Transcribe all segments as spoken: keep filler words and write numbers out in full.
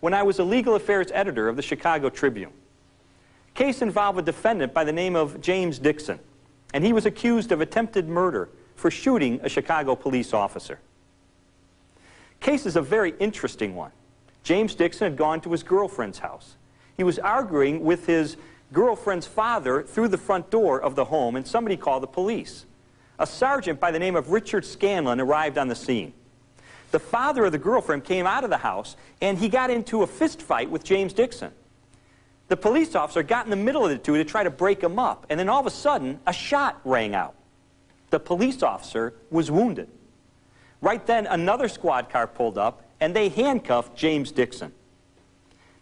when I was a legal affairs editor of the Chicago Tribune. The case involved a defendant by the name of James Dixon, and he was accused of attempted murder for shooting a Chicago police officer. The case is a very interesting one. James Dixon had gone to his girlfriend's house. He was arguing with his girlfriend's father through the front door of the home, and somebody called the police. A sergeant by the name of Richard Scanlon arrived on the scene. The father of the girlfriend came out of the house, and he got into a fist fight with James Dixon. The police officer got in the middle of the two to try to break them up, and then all of a sudden, a shot rang out. The police officer was wounded. Right then, another squad car pulled up, and they handcuffed James Dixon.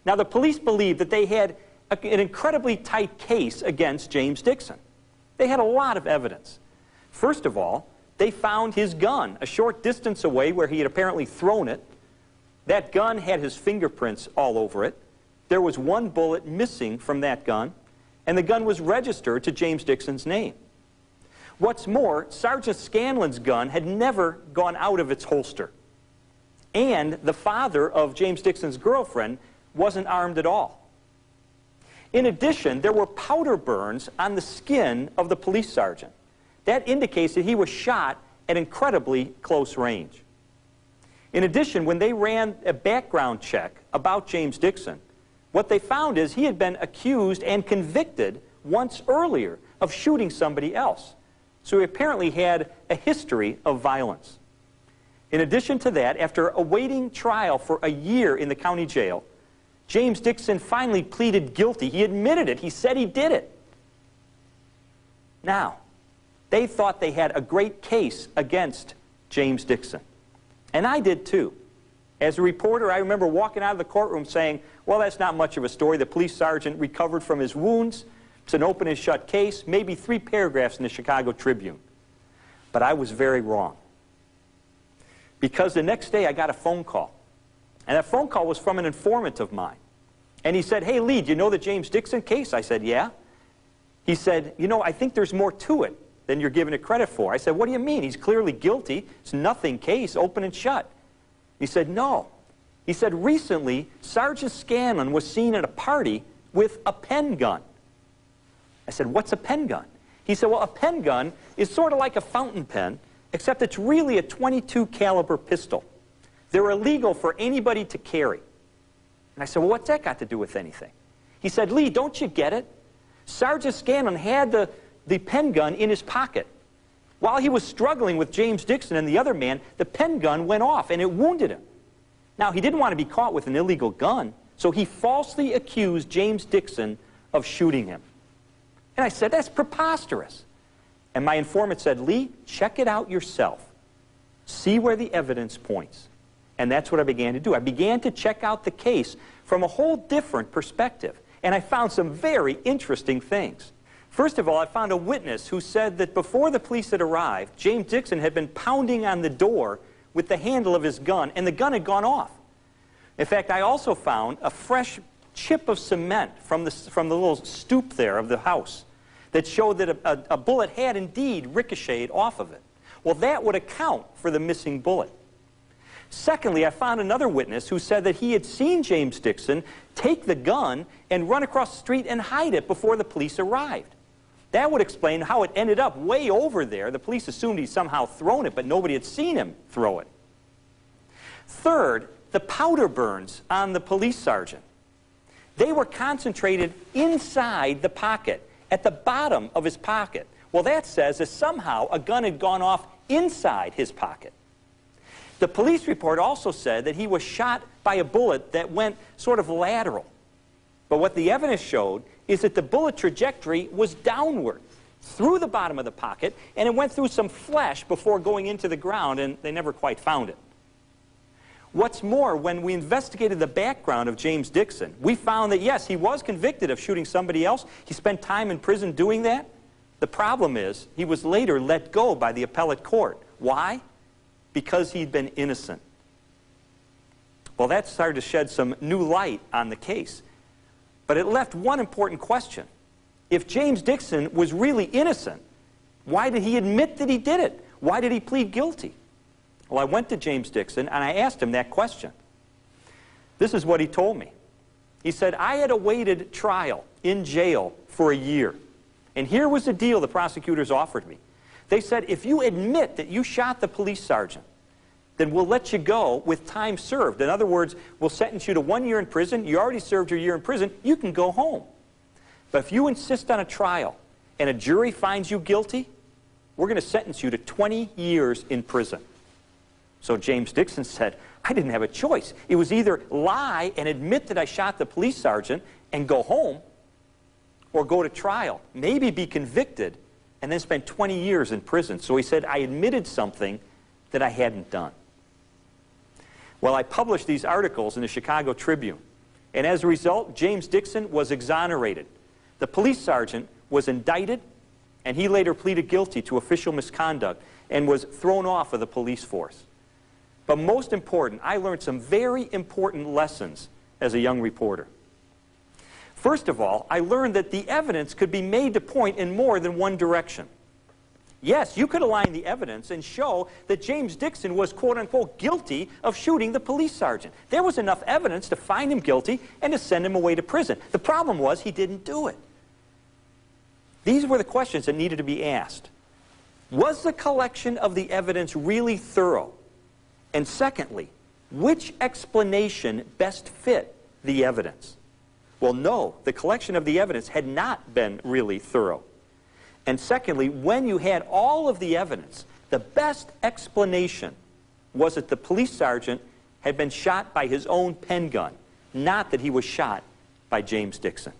Now, the police believed that they had a, an incredibly tight case against James Dixon. They had a lot of evidence. First of all, they found his gun a short distance away where he had apparently thrown it. That gun had his fingerprints all over it. There was one bullet missing from that gun, and the gun was registered to James Dixon's name. What's more, Sergeant Scanlon's gun had never gone out of its holster, and the father of James Dixon's girlfriend wasn't armed at all. In addition, there were powder burns on the skin of the police sergeant. That indicates that he was shot at incredibly close range. In addition, when they ran a background check about James Dixon, what they found is he had been accused and convicted once earlier of shooting somebody else. So he apparently had a history of violence. In addition to that, after awaiting trial for a year in the county jail, James Dixon finally pleaded guilty. He admitted it. He said he did it. Now, they thought they had a great case against James Dixon. And I did too. As a reporter, I remember walking out of the courtroom saying, well, that's not much of a story. The police sergeant recovered from his wounds. It's an open and shut case, maybe three paragraphs in the Chicago Tribune. But I was very wrong. Because the next day I got a phone call. And that phone call was from an informant of mine. And he said, hey, Lee, do you know the James Dixon case? I said, yeah. He said, you know, I think there's more to it than you're giving it credit for. I said, what do you mean? He's clearly guilty. It's nothing case, open and shut. He said, no. He said, recently, Sergeant Scanlon was seen at a party with a pen gun. I said, what's a pen gun? He said, well, a pen gun is sort of like a fountain pen, except it's really a twenty-two caliber pistol. They're illegal for anybody to carry. And I said, well, what's that got to do with anything? He said, Lee, don't you get it? Sergeant Scanlon had the, the pen gun in his pocket. While he was struggling with James Dixon and the other man, the pen gun went off and it wounded him. Now, he didn't want to be caught with an illegal gun, so he falsely accused James Dixon of shooting him. And I said, that's preposterous. And my informant said, Lee, check it out yourself. See where the evidence points. And that's what I began to do. I began to check out the case from a whole different perspective. And I found some very interesting things. First of all, I found a witness who said that before the police had arrived, James Dixon had been pounding on the door with the handle of his gun, and the gun had gone off. In fact, I also found a fresh chip of cement from the, from the little stoop there of the house that showed that a, a, a bullet had indeed ricocheted off of it. Well, that would account for the missing bullet. Secondly, I found another witness who said that he had seen James Dixon take the gun and run across the street and hide it before the police arrived. That would explain how it ended up way over there. The police assumed he'd somehow thrown it, but nobody had seen him throw it. Third, the powder burns on the police sergeant. They were concentrated inside the pocket, at the bottom of his pocket. Well, that says that somehow a gun had gone off inside his pocket. The police report also said that he was shot by a bullet that went sort of lateral. But what the evidence showed is that the bullet trajectory was downward, through the bottom of the pocket, and it went through some flesh before going into the ground, and they never quite found it. What's more, when we investigated the background of James Dixon, we found that, yes, he was convicted of shooting somebody else. He spent time in prison doing that. The problem is he was later let go by the appellate court. Why? Because he'd been innocent. Well, that started to shed some new light on the case. But it left one important question. If James Dixon was really innocent, why did he admit that he did it? Why did he plead guilty? Well, I went to James Dixon and I asked him that question. This is what he told me. He said, I had awaited trial in jail for a year. And here was the deal the prosecutors offered me. They said, if you admit that you shot the police sergeant, then we'll let you go with time served. In other words, we'll sentence you to one year in prison. You already served your year in prison. You can go home. But if you insist on a trial and a jury finds you guilty, we're going to sentence you to twenty years in prison. So James Dixon said, I didn't have a choice. It was either lie and admit that I shot the police sergeant and go home, or go to trial, maybe be convicted, and then spend twenty years in prison. So he said, I admitted something that I hadn't done. Well, I published these articles in the Chicago Tribune, and as a result, James Dixon was exonerated. The police sergeant was indicted, and he later pleaded guilty to official misconduct and was thrown off of the police force. But most important, I learned some very important lessons as a young reporter. First of all, I learned that the evidence could be made to point in more than one direction. Yes, you could align the evidence and show that James Dixon was, quote-unquote, guilty of shooting the police sergeant. There was enough evidence to find him guilty and to send him away to prison. The problem was he didn't do it. These were the questions that needed to be asked. Was the collection of the evidence really thorough? And secondly, which explanation best fit the evidence? Well, no, the collection of the evidence had not been really thorough. And secondly, when you had all of the evidence, the best explanation was that the police sergeant had been shot by his own pen gun, not that he was shot by James Dixon.